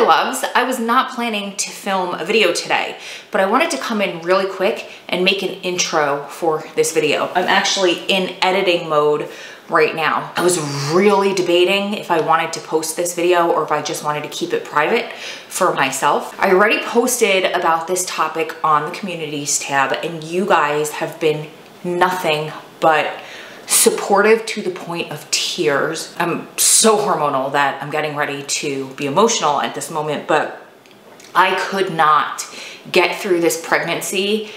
my loves, I was not planning to film a video today, but I wanted to come in really quick and make an intro for this video. I'm actually in editing mode right now. I was really debating if I wanted to post this video or if I just wanted to keep it private for myself. I already posted about this topic on the communities tab, and you guys have been nothing but supportive to the point of tears. I'm so hormonal that I'm getting ready to be emotional at this moment, but I could not get through this pregnancy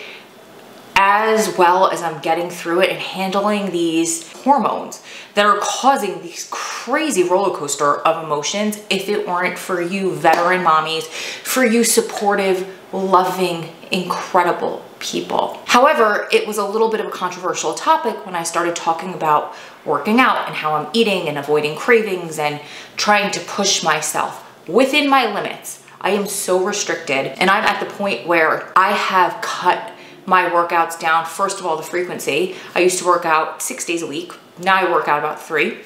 as well as I'm getting through it and handling these hormones that are causing these crazy roller coaster of emotions if it weren't for you veteran mommies, for you supportive, loving, incredible people. However, it was a little bit of a controversial topic when I started talking about working out and how I'm eating and avoiding cravings and trying to push myself within my limits. I am so restricted, and I'm at the point where I have cut my workouts down. First of all, the frequency. I used to work out 6 days a week. Now I work out about 3.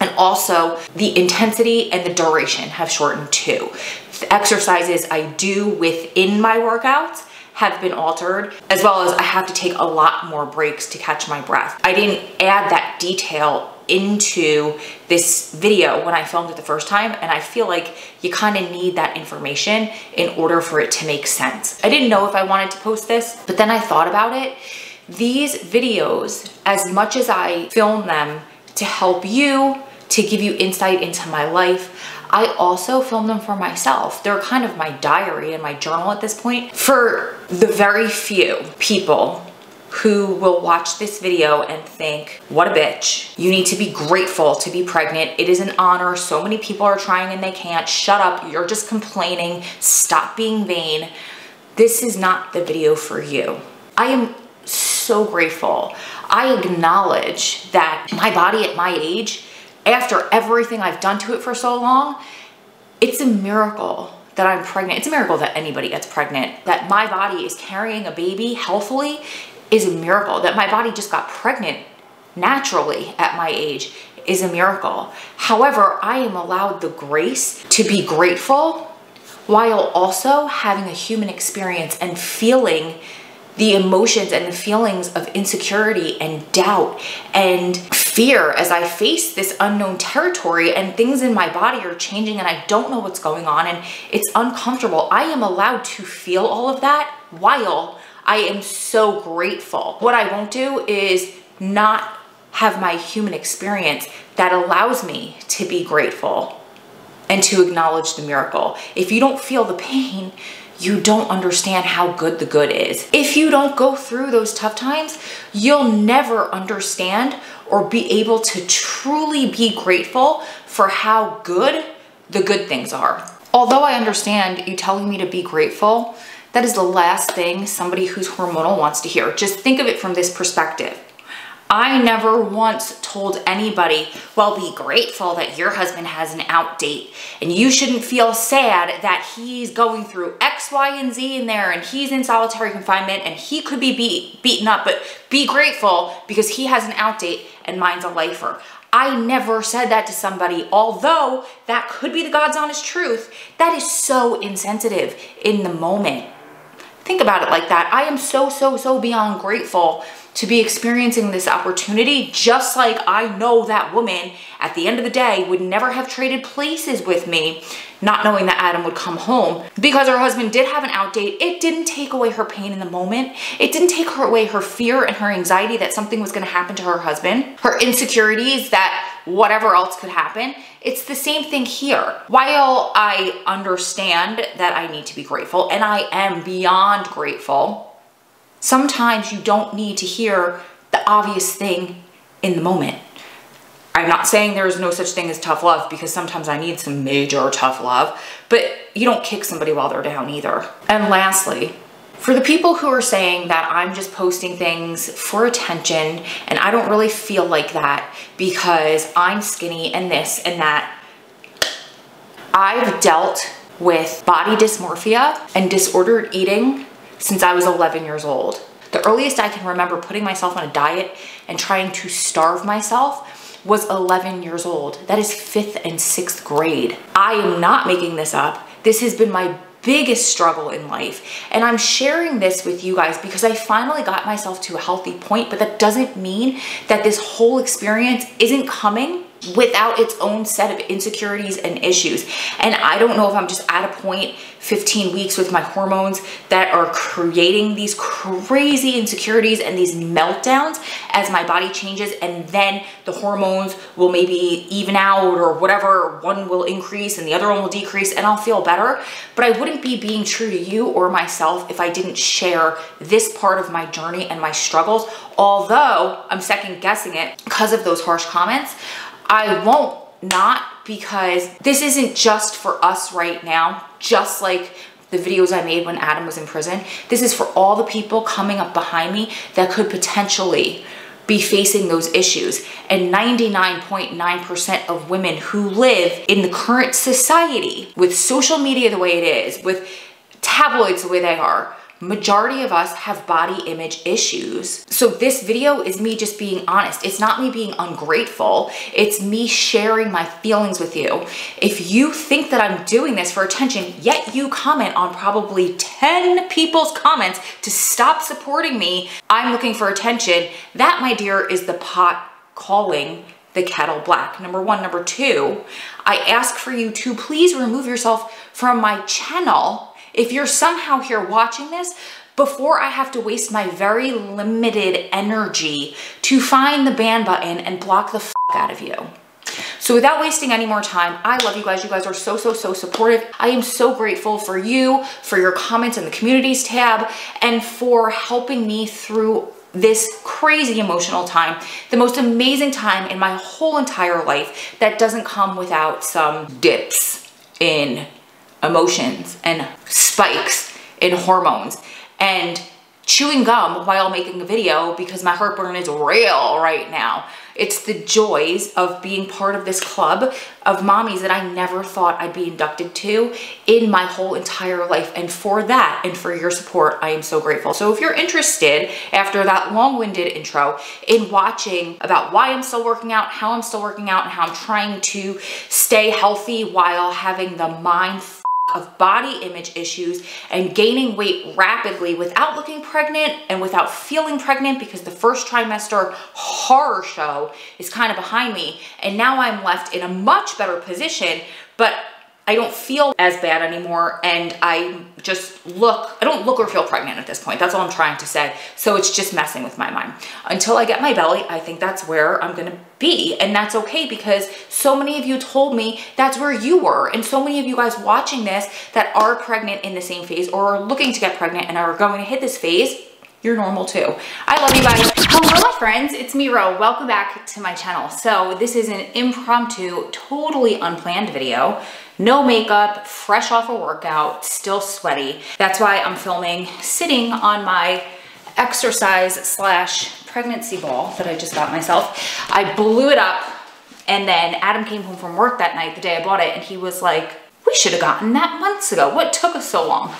And also the intensity and the duration have shortened too. The exercises I do within my workouts have been altered, as well as I have to take a lot more breaks to catch my breath. I didn't add that detail into this video when I filmed it the first time, and I feel like you kind of need that information in order for it to make sense. I didn't know if I wanted to post this, but then I thought about it. These videos, as much as I film them to help you, to give you insight into my life, I also film them for myself. They're kind of my diary and my journal at this point. For the very few people who will watch this video and think, what a bitch. You need to be grateful to be pregnant. It is an honor. So many people are trying and they can't. Shut up. You're just complaining. Stop being vain. This is not the video for you. I am so grateful. I acknowledge that my body at my age, after everything I've done to it for so long, it's a miracle that I'm pregnant. It's a miracle that anybody gets pregnant. That my body is carrying a baby healthily is a miracle. That my body just got pregnant naturally at my age is a miracle. However, I am allowed the grace to be grateful while also having a human experience and feeling the emotions and the feelings of insecurity and doubt and fear as I face this unknown territory, and things in my body are changing and I don't know what's going on and it's uncomfortable. I am allowed to feel all of that while I am so grateful. What I won't do is not have my human experience that allows me to be grateful and to acknowledge the miracle. If you don't feel the pain, you don't understand how good the good is. If you don't go through those tough times, you'll never understand or be able to truly be grateful for how good the good things are. Although I understand you telling me to be grateful, that is the last thing somebody who's hormonal wants to hear. Just think of it from this perspective. I never once told anybody, well, be grateful that your husband has an out date and you shouldn't feel sad that he's going through X, Y, and Z in there and he's in solitary confinement and he could be beaten up, but be grateful because he has an out date and mine's a lifer. I never said that to somebody, although that could be the God's honest truth. That is so insensitive in the moment. Think about it like that. I am so, so, so beyond grateful to be experiencing this opportunity, just like I know that woman at the end of the day would never have traded places with me, not knowing that Adam would come home. Because her husband did have an out date, it didn't take away her pain in the moment. It didn't take away her fear and her anxiety that something was gonna happen to her husband, her insecurities that whatever else could happen. It's the same thing here. While I understand that I need to be grateful, and I am beyond grateful, sometimes you don't need to hear the obvious thing in the moment. I'm not saying there's no such thing as tough love, because sometimes I need some major tough love, but you don't kick somebody while they're down either. And lastly, for the people who are saying that I'm just posting things for attention and I don't really feel like that because I'm skinny and this and that, I've dealt with body dysmorphia and disordered eating since I was 11 years old. The earliest I can remember putting myself on a diet and trying to starve myself was 11 years old. That is 5th and 6th grade. I am not making this up. This has been my biggest struggle in life. And I'm sharing this with you guys because I finally got myself to a healthy point, but that doesn't mean that this whole experience isn't coming without its own set of insecurities and issues. And I don't know if I'm just at a point 15 weeks with my hormones that are creating these crazy insecurities and these meltdowns as my body changes, and then the hormones will maybe even out or whatever. One will increase and the other one will decrease and I'll feel better. But I wouldn't be being true to you or myself if I didn't share this part of my journey and my struggles. Although I'm second guessing it because of those harsh comments, I won't not, because this isn't just for us right now, just like the videos I made when Adam was in prison. This is for all the people coming up behind me that could potentially be facing those issues. And 99.9% of women who live in the current society, with social media the way it is, with tabloids the way they are, majority of us have body image issues. So this video is me just being honest. It's not me being ungrateful. It's me sharing my feelings with you. If you think that I'm doing this for attention, yet you comment on probably 10 people's comments to stop supporting me, I'm looking for attention, that, my dear, is the pot calling the kettle black. Number one. Number two, I ask for you to please remove yourself from my channel if you're somehow here watching this, before I have to waste my very limited energy to find the ban button and block the f out of you. So without wasting any more time, I love you guys. You guys are so, so, so supportive. I am so grateful for you, for your comments in the communities tab, and for helping me through this crazy emotional time, the most amazing time in my whole entire life that doesn't come without some dips in emotions and spikes in hormones and chewing gum while making a video because my heartburn is real right now. It's the joys of being part of this club of mommies that I never thought I'd be inducted to in my whole entire life. And for that and for your support, I am so grateful. So if you're interested, after that long-winded intro, in watching about why I'm still working out, how I'm still working out, and how I'm trying to stay healthy while having the mind of body image issues and gaining weight rapidly without looking pregnant and without feeling pregnant, because the first trimester horror show is kind of behind me and now I'm left in a much better position, but I don't feel as bad anymore, and I don't look or feel pregnant at this point. That's all I'm trying to say. So it's just messing with my mind. Until I get my belly, I think that's where I'm gonna be, and that's okay, because so many of you told me that's where you were, and so many of you guys watching this that are pregnant in the same phase or are looking to get pregnant and are going to hit this phase, you're normal too. I love you guys. Hello my friends, it's me Ro. Welcome back to my channel. So this is an impromptu, totally unplanned video. No makeup, fresh off a workout, still sweaty. That's why I'm filming sitting on my exercise / pregnancy ball that I just got myself. I blew it up, and then Adam came home from work that night, the day I bought it, and he was like, we should have gotten that months ago. What took us so long?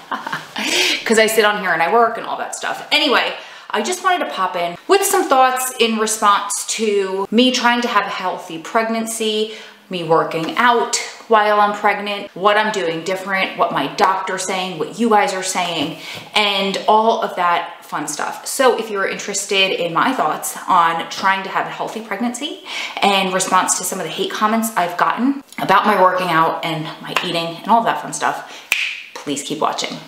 Because I sit on here and I work and all that stuff. Anyway, I just wanted to pop in with some thoughts in response to me trying to have a healthy pregnancy, me working out while I'm pregnant, what I'm doing different, what my doctor's saying, what you guys are saying, and all of that fun stuff. So if you're interested in my thoughts on trying to have a healthy pregnancy and response to some of the hate comments I've gotten about my working out and my eating and all that fun stuff, please keep watching.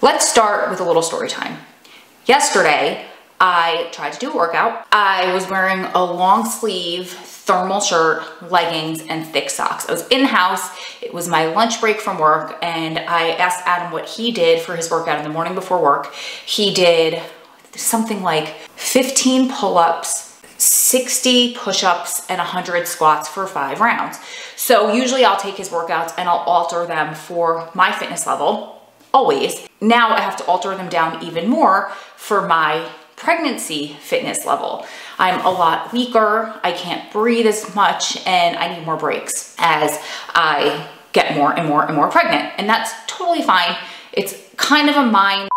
Let's start with a little story time. Yesterday, I tried to do a workout. I was wearing a long sleeve thermal shirt, leggings, and thick socks. I was in the house. It was my lunch break from work, and I asked Adam what he did for his workout in the morning before work. He did something like 15 pull-ups, 60 push-ups, and 100 squats for 5 rounds. So usually I'll take his workouts and I'll alter them for my fitness level, always. Now I have to alter them down even more for my pregnancy fitness level. I'm a lot weaker, I can't breathe as much, and I need more breaks as I get more and more and more pregnant. And that's totally fine. It's kind of a mind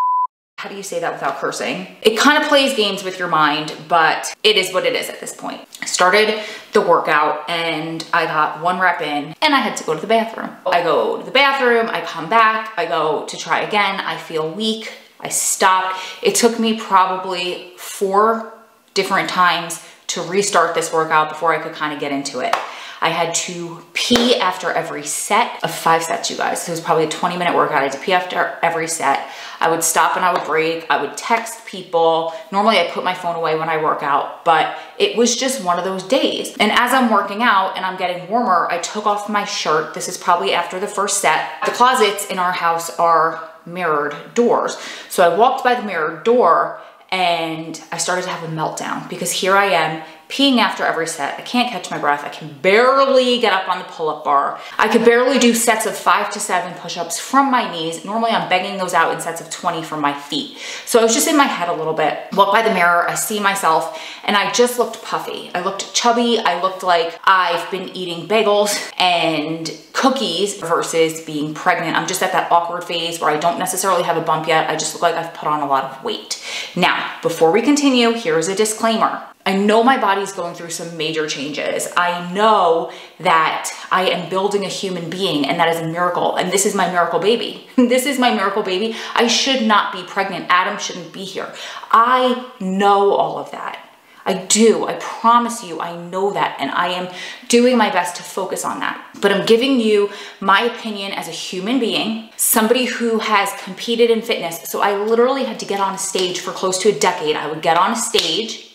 How do you say that without cursing? It kind of plays games with your mind, but it is what it is at this point. I started the workout and I got one rep in and I had to go to the bathroom. I go to the bathroom, I come back, I go to try again, I feel weak, I stop. It took me probably 4 different times to restart this workout before I could kind of get into it. I had to pee after every set of 5 sets, you guys. It was probably a 20-minute workout. I had to pee after every set. I would stop and I would break. I would text people. Normally I put my phone away when I work out, but it was just one of those days. And as I'm working out and I'm getting warmer, I took off my shirt. This is probably after the first set. The closets in our house are mirrored doors. So I walked by the mirrored door and I started to have a meltdown because here I am peeing after every set. I can't catch my breath. I can barely get up on the pull-up bar. I could barely do sets of 5 to 7 push-ups from my knees. Normally I'm banging those out in sets of 20 from my feet. So I was just in my head a little bit. Walk by the mirror, I see myself, and I just looked puffy. I looked chubby. I looked like I've been eating bagels and cookies versus being pregnant. I'm just at that awkward phase where I don't necessarily have a bump yet. I just look like I've put on a lot of weight. Now, before we continue, here's a disclaimer. I know my body's going through some major changes. I know that I am building a human being and that is a miracle. And this is my miracle baby. This is my miracle baby. I should not be pregnant. Adam shouldn't be here. I know all of that. I do. I promise you, I know that. And I am doing my best to focus on that. But I'm giving you my opinion as a human being, somebody who has competed in fitness. So I literally had to get on a stage for close to a decade. I would get on a stage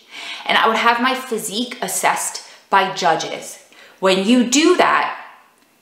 and I would have my physique assessed by judges. When you do that,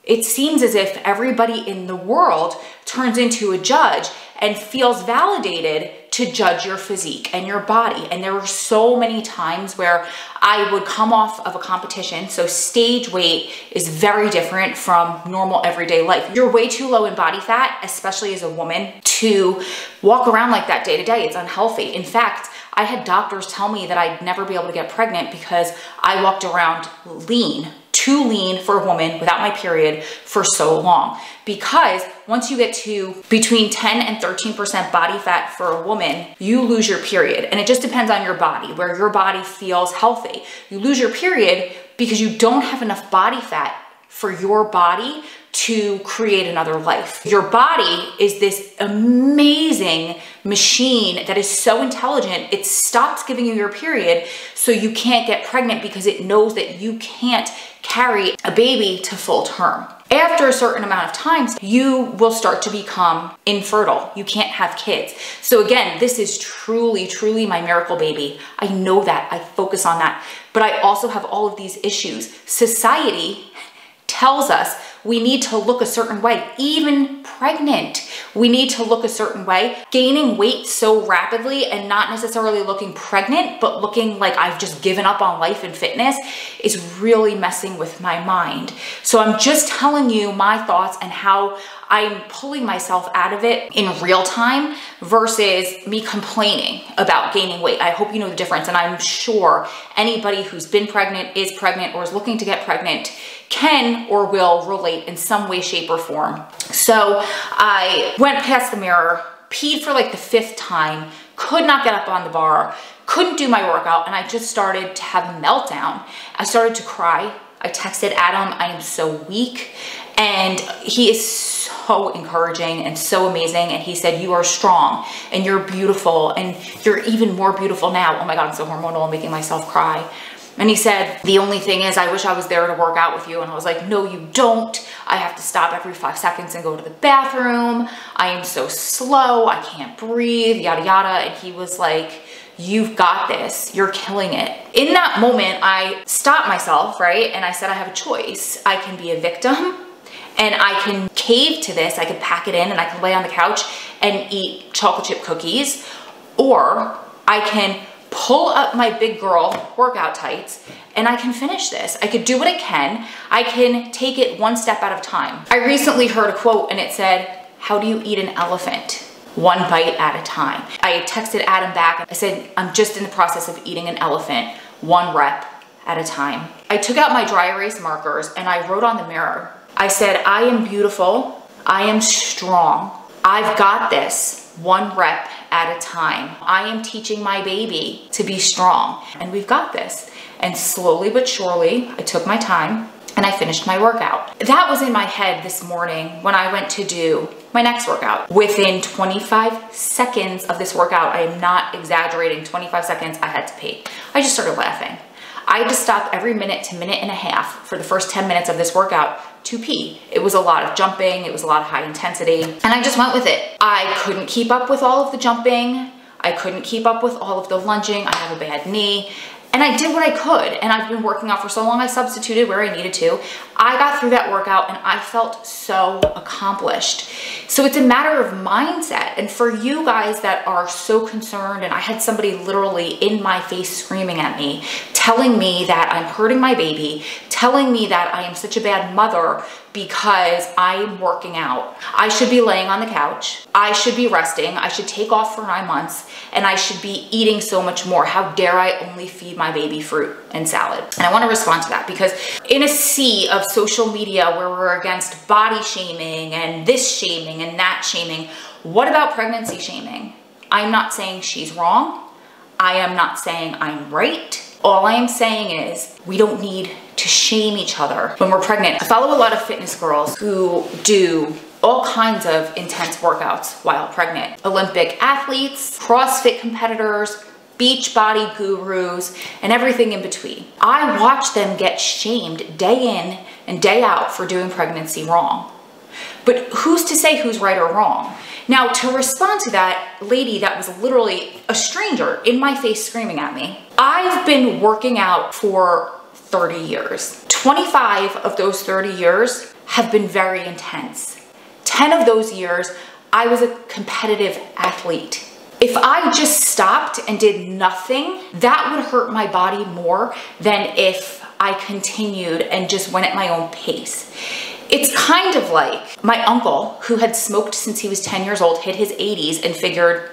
it seems as if everybody in the world turns into a judge and feels validated to judge your physique and your body. And there were so many times where I would come off of a competition. So stage weight is very different from normal everyday life. You're way too low in body fat, especially as a woman, to walk around like that day to day. It's unhealthy. In fact, I had doctors tell me that I'd never be able to get pregnant because I walked around lean, too lean for a woman without my period for so long. Because once you get to between 10 and 13% body fat for a woman, you lose your period. And it just depends on your body, where your body feels healthy. You lose your period because you don't have enough body fat for your body to create another life. Your body is this amazing machine that is so intelligent, it stops giving you your period so you can't get pregnant because it knows that you can't carry a baby to full term. After a certain amount of times, you will start to become infertile. You can't have kids. So again, this is truly, truly my miracle baby. I know that. I focus on that. But I also have all of these issues. Society tells us we need to look a certain way. Even pregnant, we need to look a certain way. Gaining weight so rapidly and not necessarily looking pregnant, but looking like I've just given up on life and fitness is really messing with my mind. So I'm just telling you my thoughts and how I'm pulling myself out of it in real time versus me complaining about gaining weight. I hope you know the difference. And I'm sure anybody who's been pregnant, is pregnant, or is looking to get pregnant can or will relate in some way, shape, or form. So I went past the mirror, peed for like the 5th time, could not get up on the bar, couldn't do my workout, and I just started to have a meltdown. I started to cry. I texted Adam, I am so weak. And he is so encouraging and so amazing. And he said, you are strong and you're beautiful and you're even more beautiful now. Oh my God, I'm so hormonal, I'm making myself cry. And he said, the only thing is I wish I was there to work out with you. And I was like, no, you don't. I have to stop every 5 seconds and go to the bathroom. I am so slow. I can't breathe, yada, yada. And he was like, you've got this. You're killing it. In that moment, I stopped myself, right? And I said, I have a choice. I can be a victim and I can cave to this. I can pack it in and I can lay on the couch and eat chocolate chip cookies, or I can pull up my big girl workout tights and I can finish this. I could do what I can. I can take it one step at a time. I recently heard a quote and it said, how do you eat an elephant? One bite at a time. I texted Adam back. I said, I'm just in the process of eating an elephant, 1 rep at a time. I took out my dry erase markers and I wrote on the mirror. I said, I am beautiful. I am strong. I've got this. one rep at a time. I am teaching my baby to be strong, and we've got this. And slowly but surely, I took my time and I finished my workout. That was in my head this morning when I went to do my next workout. Within 25 seconds of this workout, I am not exaggerating, 25 seconds, I had to pee. I just started laughing. I had to stop every minute to minute and a half for the first 10 minutes of this workout to pee. It was a lot of jumping, it was a lot of high intensity, and I just went with it. I couldn't keep up with all of the jumping, I couldn't keep up with all of the lunging, I have a bad knee, and I did what I could, and I've been working out for so long, I substituted where I needed to. I got through that workout and I felt so accomplished. So it's a matter of mindset, and for you guys that are so concerned, and I had somebody literally in my face screaming at me, telling me that I'm hurting my baby, telling me that I am such a bad mother because I'm working out. I should be laying on the couch. I should be resting. I should take off for 9 months, and I should be eating so much more. How dare I only feed my baby fruit and salad? And I want to respond to that, because in a sea of social media where we're against body shaming and this shaming and that shaming, what about pregnancy shaming? I'm not saying she's wrong. I am not saying I'm right. All I am saying is we don't need to shame each other when we're pregnant. I follow a lot of fitness girls who do all kinds of intense workouts while pregnant. Olympic athletes, CrossFit competitors, Beachbody gurus, and everything in between. I watch them get shamed day in and day out for doing pregnancy wrong. But who's to say who's right or wrong? Now, to respond to that lady that was literally a stranger in my face screaming at me, I've been working out for 30 years. 25 of those 30 years have been very intense. 10 of those years, I was a competitive athlete. If I just stopped and did nothing, that would hurt my body more than if I continued and just went at my own pace. It's kind of like my uncle, who had smoked since he was 10 years old, hit his 80s and figured,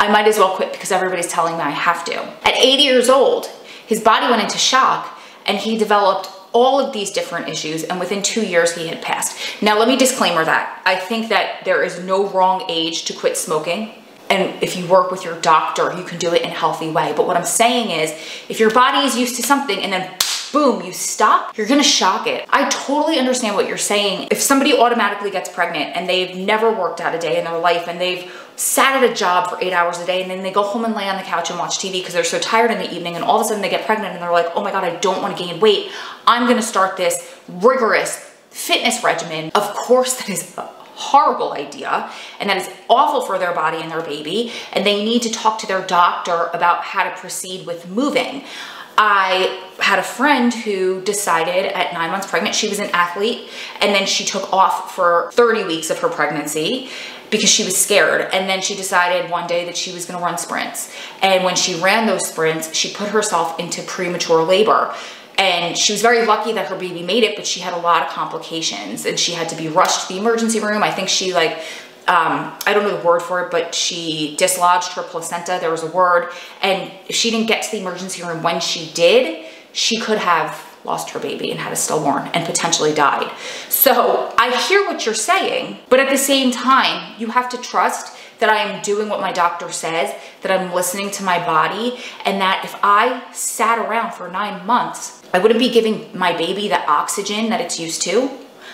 I might as well quit because everybody's telling me I have to. At 80 years old, his body went into shock and he developed all of these different issues, and within 2 years he had passed. Now, let me disclaimer that. I think that there is no wrong age to quit smoking. And if you work with your doctor, you can do it in a healthy way. But what I'm saying is, if your body is used to something and then boom, you stop, you're gonna shock it. I totally understand what you're saying. If somebody automatically gets pregnant and they've never worked out a day in their life and they've sat at a job for 8 hours a day and then they go home and lay on the couch and watch TV because they're so tired in the evening, and all of a sudden they get pregnant and they're like, oh my God, I don't wanna gain weight. I'm gonna start this rigorous fitness regimen. Of course, that is horrible idea, and that is awful for their body and their baby, and they need to talk to their doctor about how to proceed with moving. I had a friend who decided at 9 months pregnant, she was an athlete, and then she took off for 30 weeks of her pregnancy because she was scared, and then she decided one day that she was going to run sprints, and when she ran those sprints, she put herself into premature labor. And she was very lucky that her baby made it, but she had a lot of complications and she had to be rushed to the emergency room. I think she I don't know the word for it, but she dislodged her placenta. There was a word. And if she didn't get to the emergency room when she did, she could have lost her baby and had a stillborn and potentially died. So I hear what you're saying, but at the same time, you have to trust that I am doing what my doctor says, that I'm listening to my body, and that if I sat around for 9 months, I wouldn't be giving my baby the oxygen that it's used to.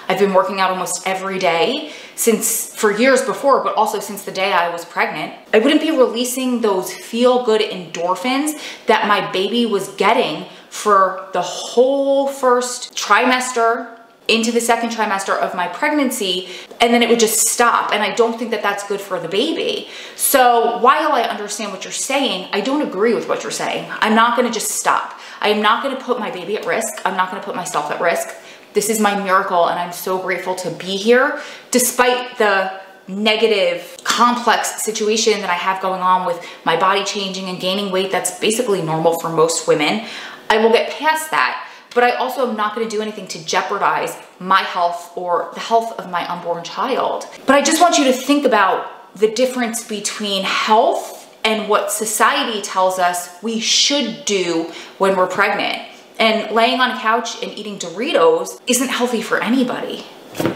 I've been working out almost every day for years before, but also since the day I was pregnant. I wouldn't be releasing those feel-good endorphins that my baby was getting for the whole first trimester into the second trimester of my pregnancy, and then it would just stop, and I don't think that that's good for the baby. So while I understand what you're saying, I don't agree with what you're saying. I'm not gonna just stop. I am not gonna put my baby at risk. I'm not gonna put myself at risk. This is my miracle, and I'm so grateful to be here, despite the negative, complex situation that I have going on with my body changing and gaining weight. That's basically normal for most women. I will get past that. But I also am not gonna do anything to jeopardize my health or the health of my unborn child. But I just want you to think about the difference between health and what society tells us we should do when we're pregnant. And laying on a couch and eating Doritos isn't healthy for anybody.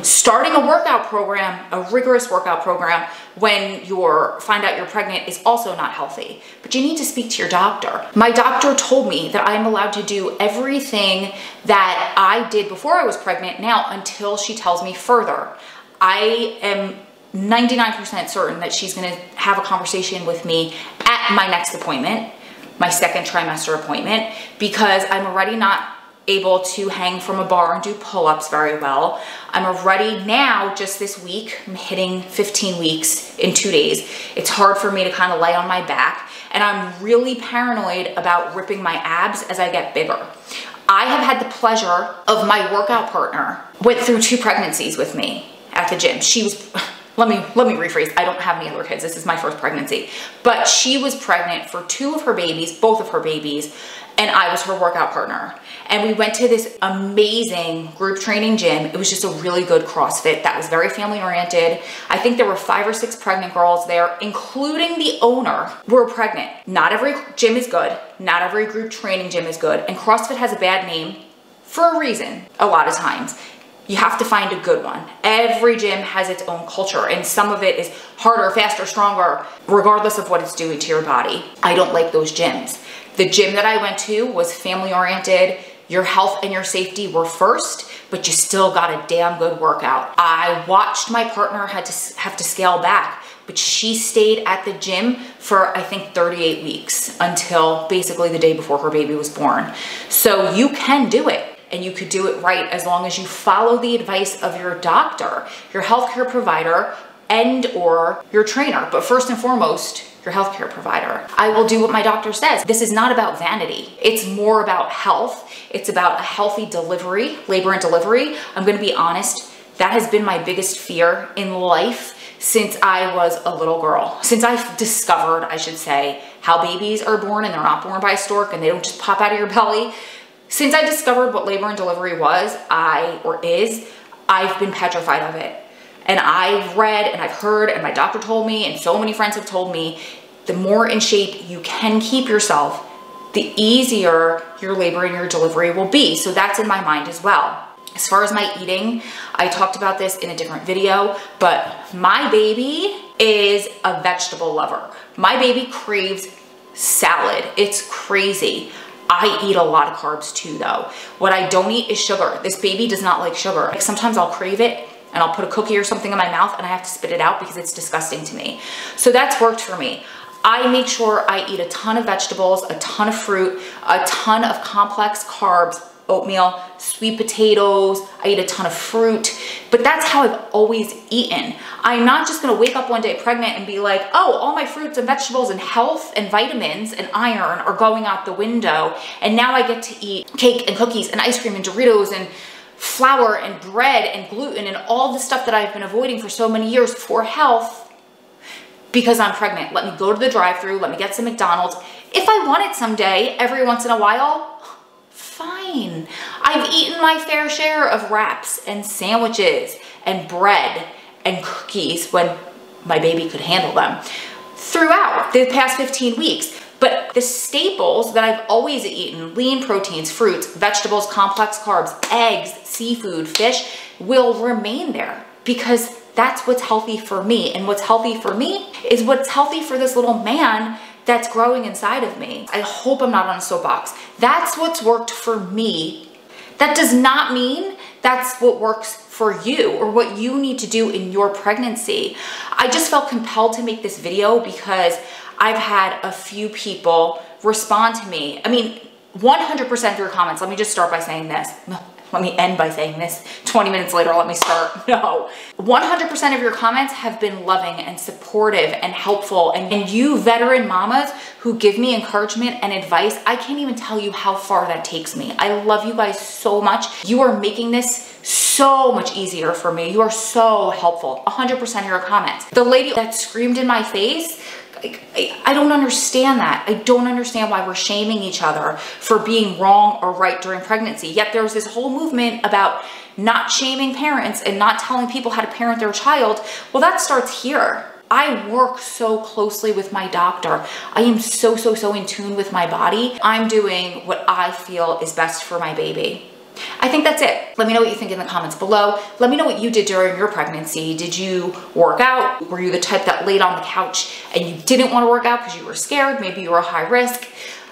Starting a workout program, a rigorous workout program, when you find out you're pregnant is also not healthy. But you need to speak to your doctor. My doctor told me that I'm allowed to do everything that I did before I was pregnant now until she tells me further. I am 99% certain that she's going to have a conversation with me at my next appointment, my second trimester appointment, because I'm already not able to hang from a bar and do pull-ups very well. I'm already now, just this week, I'm hitting 15 weeks in 2 days. It's hard for me to kind of lay on my back, and I'm really paranoid about ripping my abs as I get bigger. I have had the pleasure of my workout partner went through 2 pregnancies with me at the gym. She was, let me rephrase, I don't have any other kids, this is my first pregnancy, but she was pregnant for 2 of her babies, both of her babies, and I was her workout partner. And we went to this amazing group training gym. It was just a really good CrossFit that was very family oriented. I think there were 5 or 6 pregnant girls there, including the owner, were pregnant. Not every gym is good. Not every group training gym is good. And CrossFit has a bad name for a reason, a lot of times. You have to find a good one. Every gym has its own culture, and some of it is harder, faster, stronger, regardless of what it's doing to your body. I don't like those gyms. The gym that I went to was family oriented. Your health and your safety were first, but you still got a damn good workout. I watched my partner have to scale back, but she stayed at the gym for, I think, 38 weeks until basically the day before her baby was born. So you can do it. And you could do it right as long as you follow the advice of your doctor, your healthcare provider, and or your trainer. But first and foremost, your healthcare provider. I will do what my doctor says. This is not about vanity. It's more about health. It's about a healthy delivery, labor and delivery. I'm going to be honest, that has been my biggest fear in life since I was a little girl. Since I've discovered, I should say, how babies are born, and they're not born by a stork and they don't just pop out of your belly. Since I discovered what labor and delivery was, I've been petrified of it. And I've read and I've heard, and my doctor told me, and so many friends have told me, the more in shape you can keep yourself, the easier your labor and your delivery will be. So that's in my mind as well. As far as my eating, I talked about this in a different video, but my baby is a vegetable lover. My baby craves salad. It's crazy. I eat a lot of carbs too, though. What I don't eat is sugar. This baby does not like sugar. Like, sometimes I'll crave it and I'll put a cookie or something in my mouth and I have to spit it out because it's disgusting to me. So that's worked for me. I make sure I eat a ton of vegetables, a ton of fruit, a ton of complex carbs, oatmeal, sweet potatoes. I eat a ton of fruit, but that's how I've always eaten. I'm not just gonna wake up one day pregnant and be like, oh, all my fruits and vegetables and health and vitamins and iron are going out the window, and now I get to eat cake and cookies and ice cream and Doritos and flour and bread and gluten and all the stuff that I've been avoiding for so many years for health because I'm pregnant. Let me go to the drive-thru, let me get some McDonald's. If I want it someday, every once in a while, fine. I've eaten my fair share of wraps and sandwiches and bread and cookies when my baby could handle them throughout the past 15 weeks. But the staples that I've always eaten, lean proteins, fruits, vegetables, complex carbs, eggs, seafood, fish, will remain there because that's what's healthy for me. And what's healthy for me is what's healthy for this little man that's growing inside of me. I hope I'm not on a soapbox. That's what's worked for me. That does not mean that's what works for you or what you need to do in your pregnancy. I just felt compelled to make this video because I've had a few people respond to me. I mean, 100% through comments. Let me just start by saying this. Let me end by saying this. 20 minutes later, let me start. No. 100% of your comments have been loving and supportive and helpful. And you veteran mamas who give me encouragement and advice, I can't even tell you how far that takes me. I love you guys so much. You are making this so much easier for me. You are so helpful. 100% of your comments. The lady that screamed in my face, I don't understand that. I don't understand why we're shaming each other for being wrong or right during pregnancy. Yet there's this whole movement about not shaming parents and not telling people how to parent their child. Well, that starts here. I work so closely with my doctor. I am so in tune with my body. I'm doing what I feel is best for my baby. I think that's it. Let me know what you think in the comments below. Let me know what you did during your pregnancy. Did you work out? Were you the type that laid on the couch and you didn't want to work out because you were scared? Maybe you were high risk.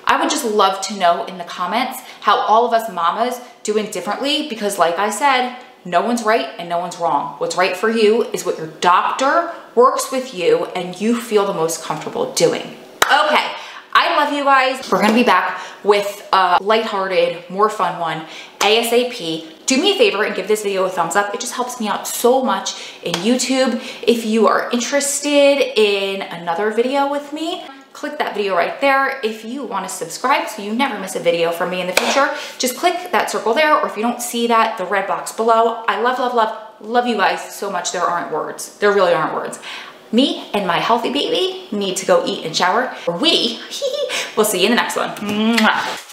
I would just love to know in the comments how all of us mamas do it differently, because like I said, no one's right and no one's wrong. What's right for you is what your doctor works with you and you feel the most comfortable doing. Okay. I love you guys. We're gonna be back with a lighthearted, more fun one, ASAP. Do me a favor and give this video a thumbs up. It just helps me out so much in YouTube. If you are interested in another video with me, click that video right there. If you want to subscribe so you never miss a video from me in the future, just click that circle there, or if you don't see that, the red box below. I love, love, love, love you guys so much. There aren't words. There really aren't words. Me and my healthy baby need to go eat and shower. We will see you in the next one. Mwah.